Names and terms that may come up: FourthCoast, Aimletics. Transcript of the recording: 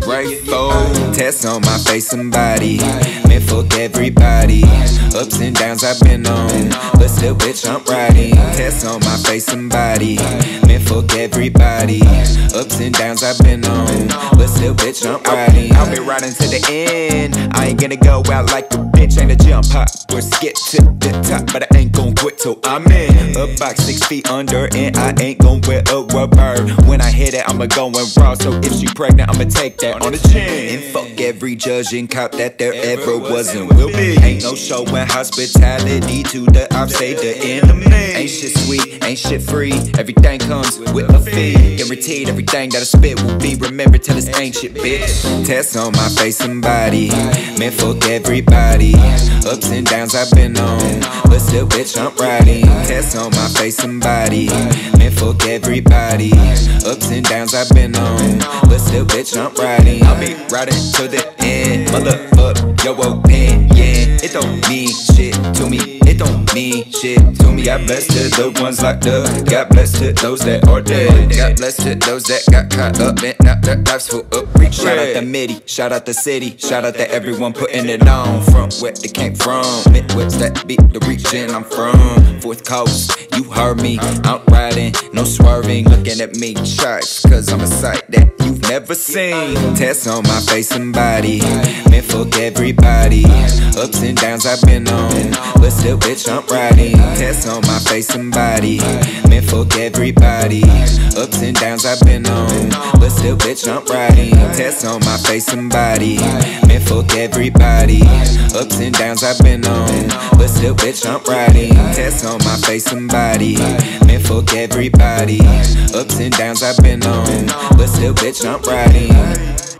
Grateful, tats on my face and body. Man, fuck everybody. Ups and downs I've been on, but still, bitch, I'm riding. Tats on my face and body. Man, fuck everybody. Ups and downs I've been on, but still, bitch, I'm riding. I'll be riding to the end. I ain't gonna go out like a bitch. Ain't a jump hop, we're skit to the top, but I ain't gon' quit till I'm in a box 6 feet under, and I ain't gon' wear a rubber. When I hit it, I'ma go and raw. So if she pregnant, I'ma take that on the chin. And fuck every judge and cop that there ever was and will be. Ain't no show when hospitality to the ops, they the enemy. Ain't shit sweet, ain't shit free. Everything comes with a fee. Guaranteed everything that I spit will be remembered till it's ancient, bitch. Tests on my face and body. Man, fuck everybody. Ups and downs I've been on, but still, bitch, I'm riding. Tests on my face and body. Man, fuck everybody. Ups and downs I've been on, but still, bitch, I'm riding. I'll be riding to the end. Mother up your opinion. It don't mean shit to me. It don't mean shit to me. God bless to the ones locked up. God bless to those that are dead. God bless to those that got caught up and not their lives full of regret. Shout out the MIDI, shout out the city, shout out to everyone putting it on. From where they came from, Midwest, that be the region I'm from. Fourth Coast, you heard me. Out riding, no swerving. Looking at me, shots, cause I'm a sight that you've never seen. Tests on my face and body. Man, fuck everybody. Ups and downs I've been on, but still, bitch, I'm riding. Tests on my face and body. Man, fuck everybody. Ups and downs I've been on, but still, bitch, I'm riding. Tests on my face and body. Man, fuck everybody. Ups and downs I've been on, but still, bitch, I'm riding. Tests on my face and body. Man, fuck everybody. Ups and downs I've been on, but still, bitch, I'm riding.